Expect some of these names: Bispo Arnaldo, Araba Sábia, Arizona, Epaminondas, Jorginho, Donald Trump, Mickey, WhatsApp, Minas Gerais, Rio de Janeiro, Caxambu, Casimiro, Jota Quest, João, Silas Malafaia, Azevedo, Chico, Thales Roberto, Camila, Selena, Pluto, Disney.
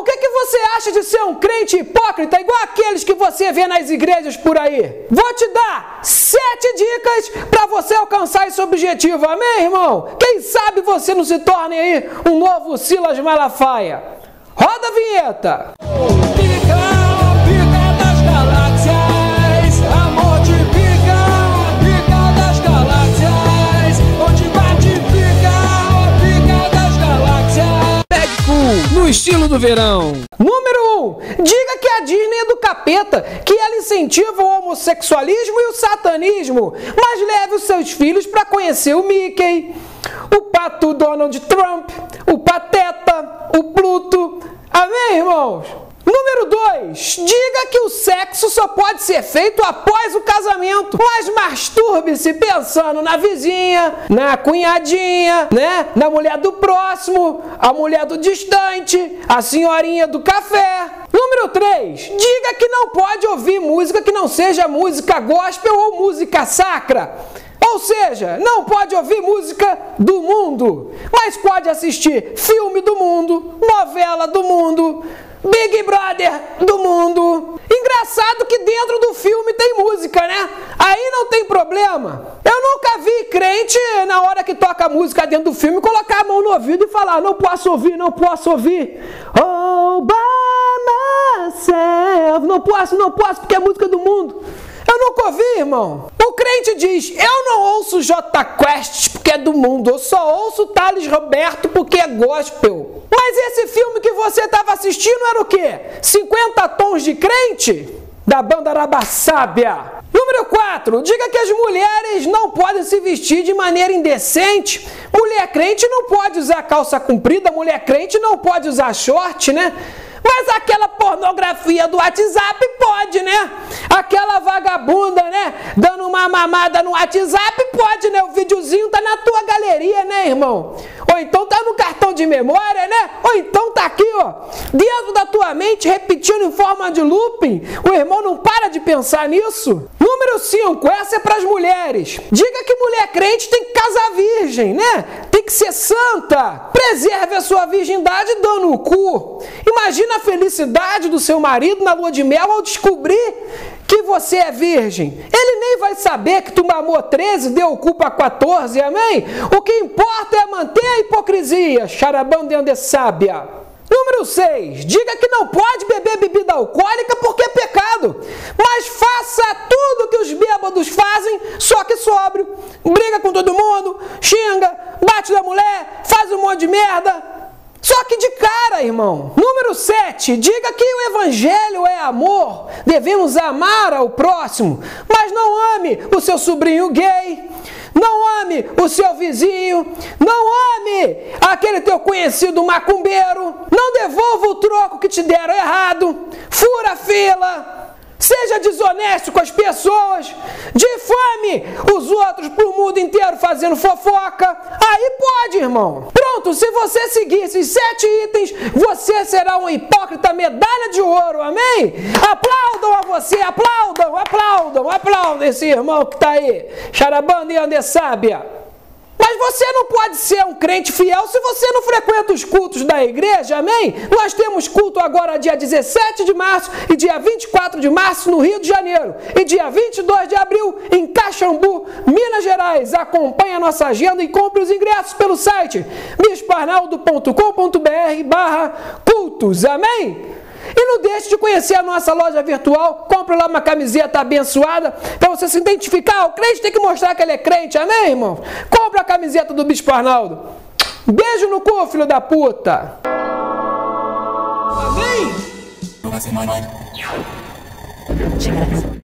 o que você acha de ser um crente hipócrita igual aqueles que você vê nas igrejas por aí? Vou te dar 7 dicas para você alcançar esse objetivo, amém, irmão? Quem sabe você não se torne aí um novo Silas Malafaia. Roda a vinheta! No estilo do verão. Número 1. Diga que a Disney é do capeta, que ela incentiva o homossexualismo e o satanismo, mas leve os seus filhos para conhecer o Mickey, o pato Donald Trump, o pateta, o Pluto. Amém, irmãos? Número 2. Diga que o sexo só pode ser feito após o casamento, mas masturbe-se pensando na vizinha, na cunhadinha, né? Na mulher do próximo, a mulher do distante, a senhorinha do café. Número 3. Diga que não pode ouvir música que não seja música gospel ou música sacra. Ou seja, não pode ouvir música do mundo, mas pode assistir filme do mundo, novela do mundo, Big Brother do mundo. Engraçado que dentro do filme tem música, né? Aí não tem problema. Eu nunca vi crente, na hora que toca música dentro do filme, colocar a mão no ouvido e falar: não posso ouvir, não posso ouvir. Oh, by myself. Não posso, porque é música do mundo. Eu nunca ouvi, irmão. O crente diz: eu não ouço Jota Quest porque é do mundo, eu só ouço Thales Roberto porque é gospel. Mas esse filme que você estava assistindo era o quê? 50 Tons de Crente? Da banda Araba Sábia. Número 4. Diga que as mulheres não podem se vestir de maneira indecente. Mulher crente não pode usar calça comprida, mulher crente não pode usar short, né? Mas aquela pornografia do WhatsApp pode, né? Aquela vagabunda, né? Dando uma mamada no WhatsApp pode, né? O videozinho tá na tua galeria, né, irmão? Ou então tá no cartão de memória, né? Ou então tá aqui, ó, dentro da tua mente, repetindo em forma de looping. O irmão não para de pensar nisso. Número 5. Essa é pras mulheres. Diga que mulher crente tem que casar virgem, né? Tem que ser santa. Preserve a sua virgindade dando o cu. Imagina a felicidade do seu marido na lua de mel ao descobrir que você é virgem. Ele nem vai saber que tu mamou 13, deu culpa a 14, amém? O que importa é manter a hipocrisia. Xarabão de sábia. Número 6. Diga que não pode beber bebida alcoólica porque é pecado, mas faça tudo que os bêbados fazem, só que sóbrio. Briga com todo mundo, xinga, bate na mulher, faz um monte de merda. Só que de cara, irmão. Número 7. Diga que o evangelho é amor. Devemos amar ao próximo, mas não ame o seu sobrinho gay, não ame o seu vizinho, não ame aquele teu conhecido macumbeiro, não devolva o troco que te deram errado, fura a fila, seja desonesto com as pessoas, difame os outros pro mundo inteiro fazendo fofoca. Aí pode, irmão. Pronto, se você seguir esses 7 itens, você será um hipócrita medalha de ouro, amém? Aplaudam a você, aplaudam, aplaudam, aplaudam esse irmão que tá aí, Xarabanda e André Sábia. Mas você não pode ser um crente fiel se você não frequenta os cultos da igreja, amém? Nós temos culto agora dia 17 de março e dia 24 de março no Rio de Janeiro. E dia 22 de abril em Caxambu, Minas Gerais. Acompanhe a nossa agenda e compre os ingressos pelo site bispoarnaldo.com.br/cultos, amém? E não deixe de conhecer a nossa loja virtual, compre lá uma camiseta abençoada para você se identificar. O crente tem que mostrar que ele é crente, amém, irmão? Compre a camiseta do Bispo Arnaldo. Beijo no cu, filho da puta. Amém?